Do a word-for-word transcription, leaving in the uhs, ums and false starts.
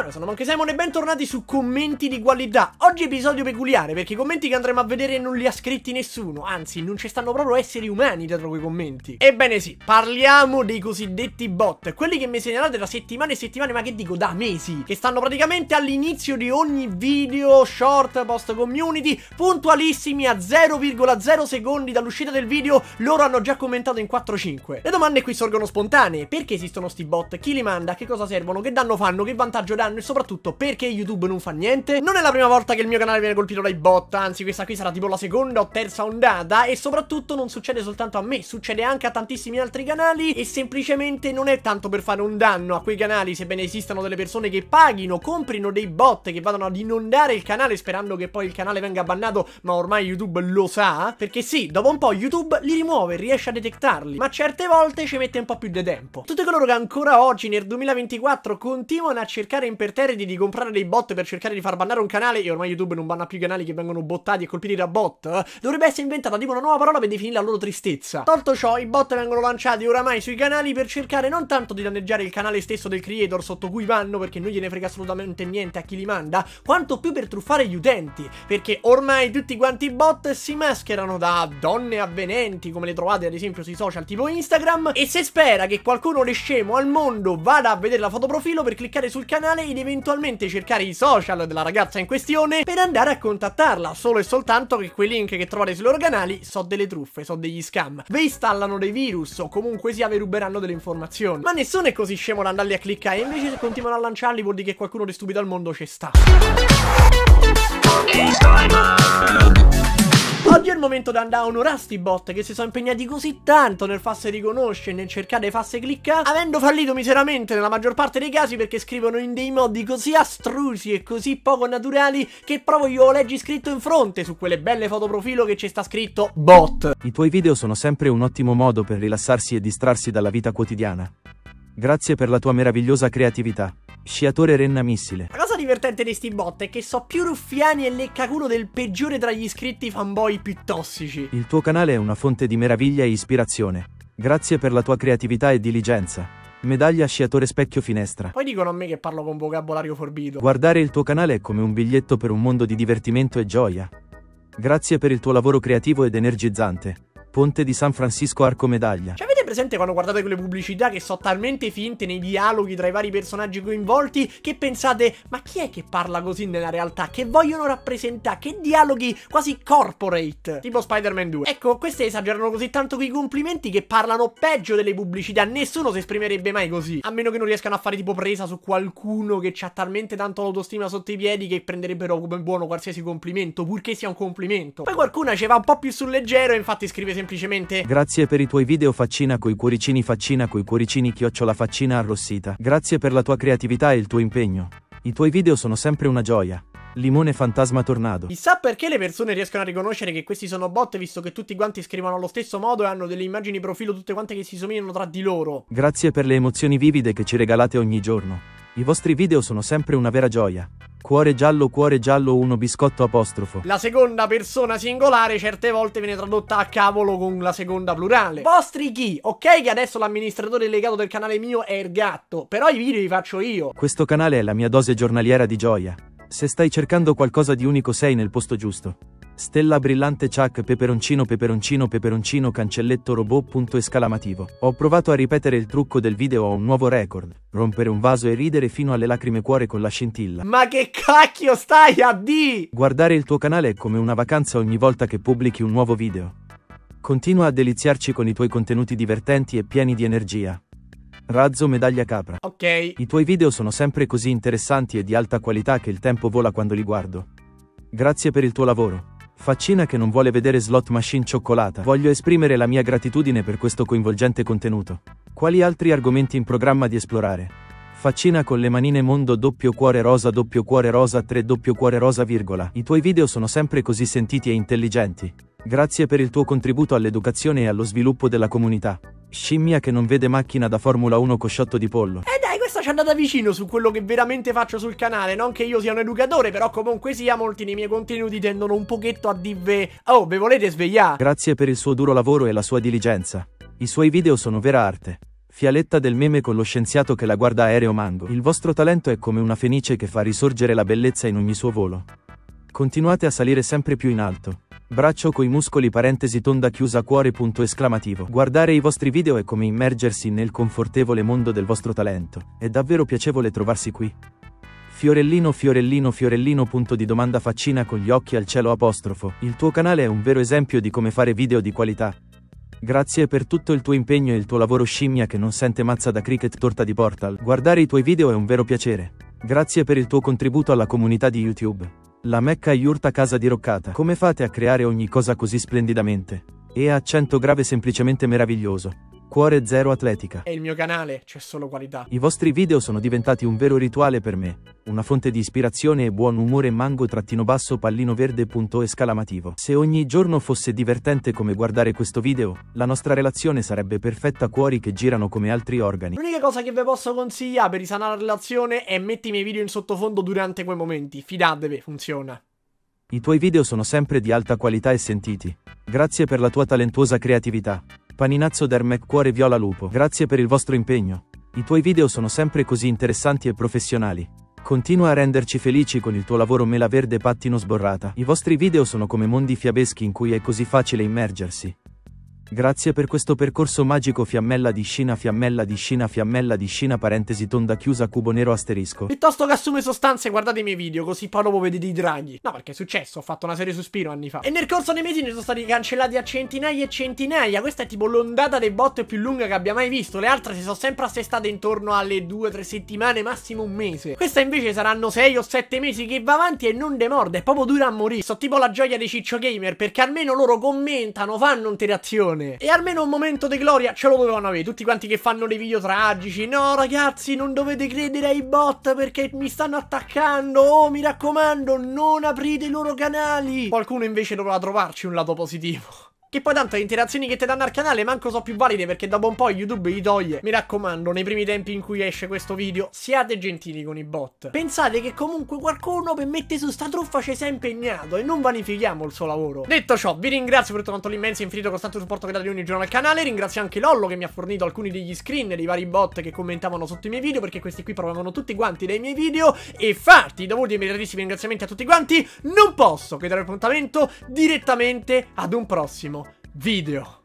Ciao, sono MonkeySimon e bentornati su Commenti di Qualità. Oggi episodio peculiare perché i commenti che andremo a vedere non li ha scritti nessuno. Anzi, non ci stanno proprio esseri umani dietro quei commenti. Ebbene sì, parliamo dei cosiddetti bot, quelli che mi segnalate da settimane e settimane, ma che dico da mesi, che stanno praticamente all'inizio di ogni video, short, post community, puntualissimi a zero virgola zero secondi dall'uscita del video. Loro hanno già commentato in quattro cinque. Le domande qui sorgono spontanee: perché esistono sti bot? Chi li manda? Che cosa servono? Che danno fanno? Che vantaggio danno? E soprattutto, perché YouTube non fa niente? Non è la prima volta che il mio canale viene colpito dai bot, anzi questa qui sarà tipo la seconda o terza ondata. E soprattutto non succede soltanto a me, succede anche a tantissimi altri canali, e semplicemente non è tanto per fare un danno a quei canali, sebbene esistano delle persone che paghino, comprino dei bot che vadano ad inondare il canale sperando che poi il canale venga bannato, ma ormai YouTube lo sa, perché sì, dopo un po' YouTube li rimuove, riesce a detectarli, ma certe volte ci mette un po' più di tempo. Tutti coloro che ancora oggi nel duemilaventiquattro continuano a cercare imperterriti di comprare dei bot per cercare di far bannare un canale, e ormai YouTube non banna più i canali che vengono bottati e colpiti da bot, dovrebbe essere inventata tipo una nuova parola per definire la loro tristezza. Tolto ciò, i bot vengono lanciati oramai sui canali per cercare non tanto di danneggiare il canale stesso del creator sotto cui vanno, perché non gliene frega assolutamente niente a chi li manda, quanto più per truffare gli utenti, perché ormai tutti quanti i bot si mascherano da donne avvenenti, come le trovate ad esempio sui social tipo Instagram, e se spera che qualcuno le scemo al mondo vada a vedere la fotoprofilo per cliccare sul canale ed eventualmente cercare i social della ragazza in questione per andare a contattarla. Solo e soltanto che quei link che trovate sui loro canali so delle truffe, so degli scam, vi installano dei virus o comunque sia vi ruberanno delle informazioni, ma nessuno è così scemo da andarli a cliccare. Invece se continuano a lanciarli vuol dire che qualcuno di stupido al mondo ci sta. Oggi è il momento di andare a onorare sti bot che si sono impegnati così tanto nel farsi riconoscere, nel cercare di farsi cliccare, avendo fallito miseramente nella maggior parte dei casi, perché scrivono in dei modi così astrusi e così poco naturali che proprio io lo leggi scritto in fronte su quelle belle fotoprofilo che ci sta scritto bot. I tuoi video sono sempre un ottimo modo per rilassarsi e distrarsi dalla vita quotidiana. Grazie per la tua meravigliosa creatività. Sciatore Renna Missile. La cosa divertente di sti bot è che so più ruffiani e leccaculo del peggiore tra gli iscritti fanboy più tossici. Il tuo canale è una fonte di meraviglia e ispirazione. Grazie per la tua creatività e diligenza. Medaglia Sciatore Specchio Finestra. Poi dicono a me che parlo con vocabolario forbito. Guardare il tuo canale è come un biglietto per un mondo di divertimento e gioia. Grazie per il tuo lavoro creativo ed energizzante. Ponte di San Francisco Arco Medaglia. Cioè, avete presente quando guardate quelle pubblicità che sono talmente finte nei dialoghi tra i vari personaggi coinvolti che pensate: ma chi è che parla così nella realtà? Che vogliono rappresentare? Che dialoghi quasi corporate, tipo Spider-Man due. Ecco, queste esagerano così tanto con i complimenti che parlano peggio delle pubblicità. Nessuno si esprimerebbe mai così, a meno che non riescano a fare tipo presa su qualcuno che c'ha talmente tanto l'autostima sotto i piedi che prenderebbero come buono qualsiasi complimento, purché sia un complimento. Poi qualcuna ci va un po' più sul leggero e infatti scrive semplicemente: grazie per i tuoi video faccina coi cuoricini faccina coi cuoricini chiocciola faccina arrossita. Grazie per la tua creatività e il tuo impegno. I tuoi video sono sempre una gioia. Limone Fantasma Tornado. Chissà perché le persone riescono a riconoscere che questi sono bot, visto che tutti quanti scrivono allo stesso modo e hanno delle immagini profilo tutte quante che si somigliano tra di loro. Grazie per le emozioni vivide che ci regalate ogni giorno. I vostri video sono sempre una vera gioia. Cuore giallo, cuore giallo, uno biscotto apostrofo. La seconda persona singolare certe volte viene tradotta a cavolo con la seconda plurale. Vostri chi? Ok che adesso l'amministratore delegato del canale mio è il gatto, però i video li faccio io. Questo canale è la mia dose giornaliera di gioia. Se stai cercando qualcosa di unico sei nel posto giusto. Stella brillante Chuck peperoncino peperoncino peperoncino cancelletto robot punto esclamativo. Ho provato a ripetere il trucco del video, ho un nuovo record. Rompere un vaso e ridere fino alle lacrime cuore con la scintilla. Ma che cacchio stai a di? Guardare il tuo canale è come una vacanza ogni volta che pubblichi un nuovo video. Continua a deliziarci con i tuoi contenuti divertenti e pieni di energia. Razzo Medaglia Capra. Ok. I tuoi video sono sempre così interessanti e di alta qualità che il tempo vola quando li guardo. Grazie per il tuo lavoro. Faccina che non vuole vedere slot machine cioccolata. Voglio esprimere la mia gratitudine per questo coinvolgente contenuto. Quali altri argomenti in programma di esplorare? Faccina con le manine mondo doppio cuore rosa doppio cuore rosa tre doppio cuore rosa virgola. I tuoi video sono sempre così sentiti e intelligenti. Grazie per il tuo contributo all'educazione e allo sviluppo della comunità. Scimmia che non vede macchina da Formula uno cosciotto di pollo. Eh dai, questa ci è andata vicino su quello che veramente faccio sul canale. Non che io sia un educatore, però comunque sia, molti nei miei contenuti tendono un pochetto a dirvi: oh, ve volete svegliare? Grazie per il suo duro lavoro e la sua diligenza. I suoi video sono vera arte. Fialetta del meme con lo scienziato che la guarda aereo mango. Il vostro talento è come una fenice che fa risorgere la bellezza in ogni suo volo. Continuate a salire sempre più in alto. Braccio coi muscoli parentesi tonda chiusa cuore punto esclamativo. Guardare i vostri video è come immergersi nel confortevole mondo del vostro talento. È davvero piacevole trovarsi qui. Fiorellino fiorellino fiorellino punto di domanda faccina con gli occhi al cielo apostrofo. Il tuo canale è un vero esempio di come fare video di qualità. Grazie per tutto il tuo impegno e il tuo lavoro scimmia che non sente mazza da cricket torta di portal. Guardare i tuoi video è un vero piacere. Grazie per il tuo contributo alla comunità di YouTube. La Mecca Yurta Casa Diroccata. Come fate a creare ogni cosa così splendidamente? E accento grave semplicemente meraviglioso. Cuore zero atletica. È il mio canale, c'è solo qualità. I vostri video sono diventati un vero rituale per me. Una fonte di ispirazione e buon umore mango trattino basso pallino verde punto esclamativo. Se ogni giorno fosse divertente come guardare questo video, la nostra relazione sarebbe perfetta, cuori che girano come altri organi. L'unica cosa che vi posso consigliare per risanare la relazione è metti i miei video in sottofondo durante quei momenti. Fidatevi, funziona. I tuoi video sono sempre di alta qualità e sentiti. Grazie per la tua talentuosa creatività. Paninazzo Dermec Cuore Viola Lupo. Grazie per il vostro impegno. I tuoi video sono sempre così interessanti e professionali. Continua a renderci felici con il tuo lavoro mela verde pattino sborrata. I vostri video sono come mondi fiabeschi in cui è così facile immergersi. Grazie per questo percorso magico fiammella di scina fiammella di scina fiammella di scina parentesi tonda chiusa cubo nero asterisco. Piuttosto che assume sostanze guardate i miei video così poi dopo vedete i draghi. No, perché è successo, ho fatto una serie su Spiro anni fa e nel corso dei mesi ne sono stati cancellati a centinaia e centinaia. Questa è tipo l'ondata dei bot più lunga che abbia mai visto. Le altre si sono sempre assestate intorno alle due tre settimane, massimo un mese. Questa invece saranno sei o sette mesi che va avanti e non demorde, è proprio dura a morire. Sono tipo la gioia dei ciccio gamer perché almeno loro commentano, fanno interazione. E almeno un momento di gloria ce lo dovevano avere. Tutti quanti che fanno dei video tragici. No ragazzi, non dovete credere ai bot perché mi stanno attaccando. Oh, mi raccomando, non aprite i loro canali. Qualcuno invece dovrà trovarci un lato positivo. Che poi tanto le interazioni che ti danno al canale manco so più valide perché dopo un po' YouTube li toglie. Mi raccomando, nei primi tempi in cui esce questo video, siate gentili con i bot. Pensate che comunque qualcuno per mettere su sta truffa c'è sempre impegnato e non vanifichiamo il suo lavoro. Detto ciò, vi ringrazio per tutto quanto l'immenso e infinito costante supporto che date ogni giorno al canale. Ringrazio anche Lollo che mi ha fornito alcuni degli screen dei vari bot che commentavano sotto i miei video perché questi qui provengono tutti quanti dai miei video. E fatti, dovuti e meritatissimi ringraziamenti a tutti quanti, non posso che dare appuntamento direttamente ad un prossimo video.